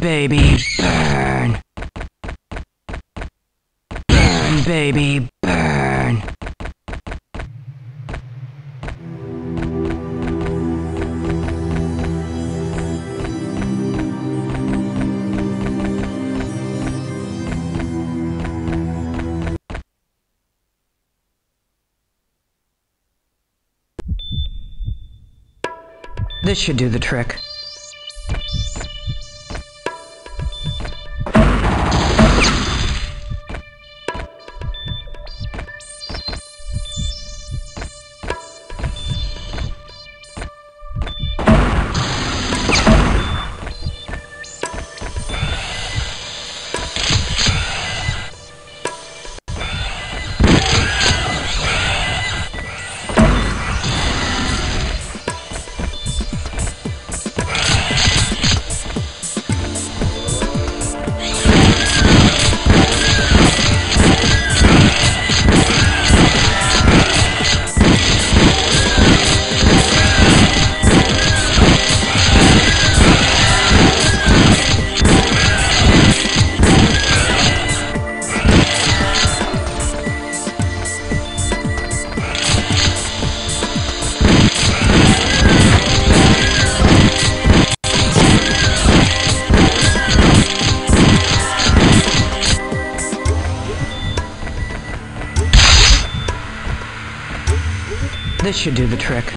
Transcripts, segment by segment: baby, burn. Burn, baby, burn. This should do the trick. This should do the trick.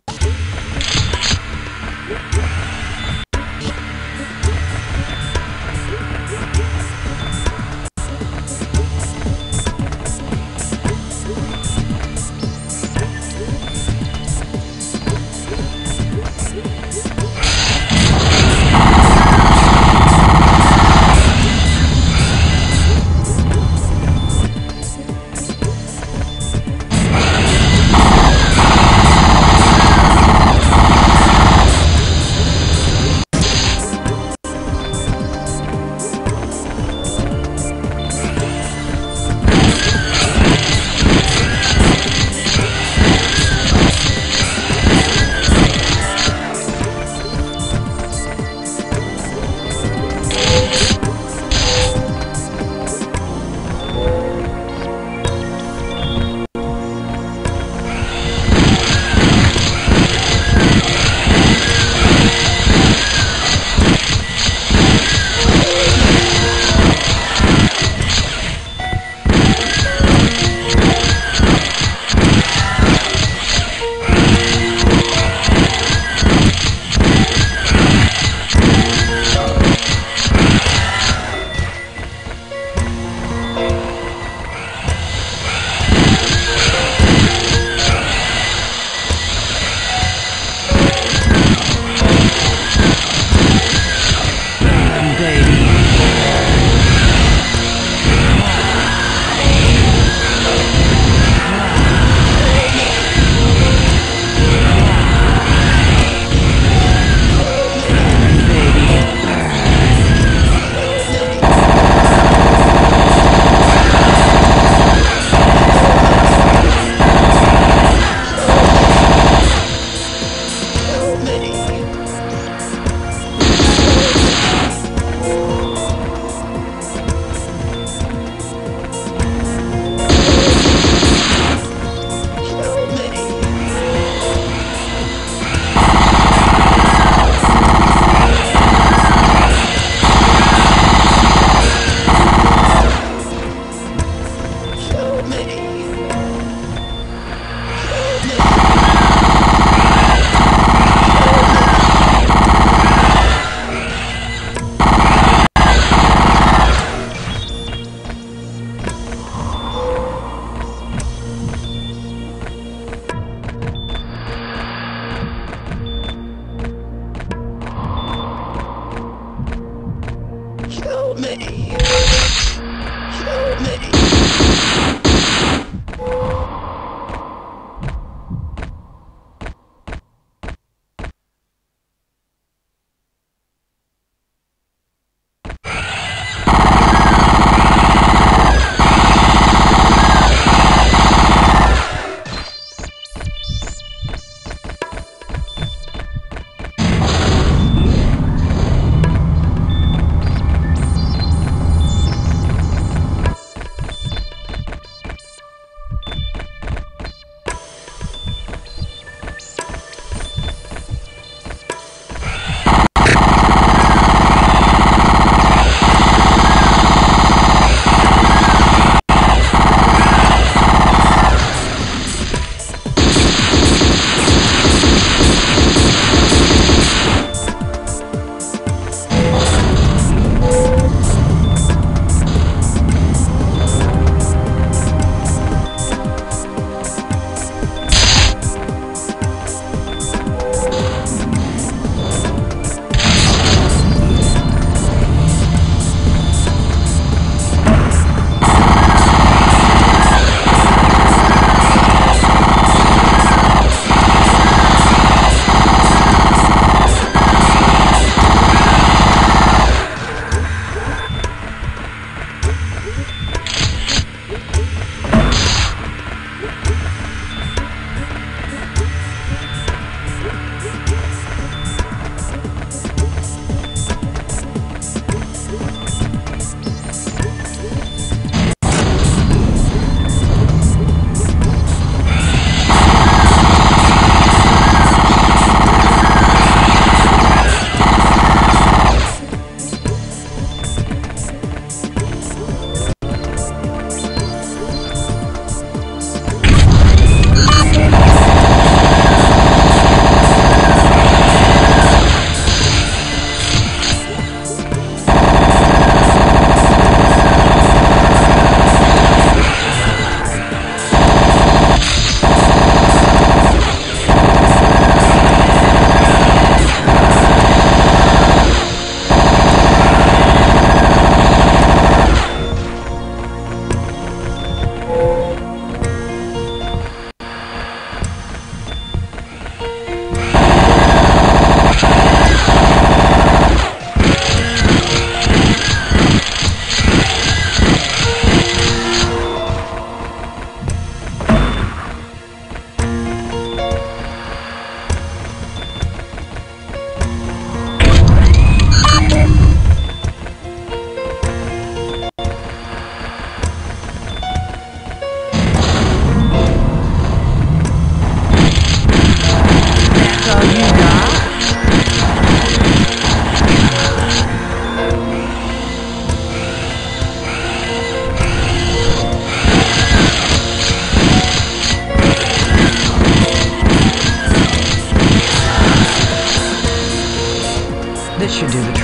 should do the trick.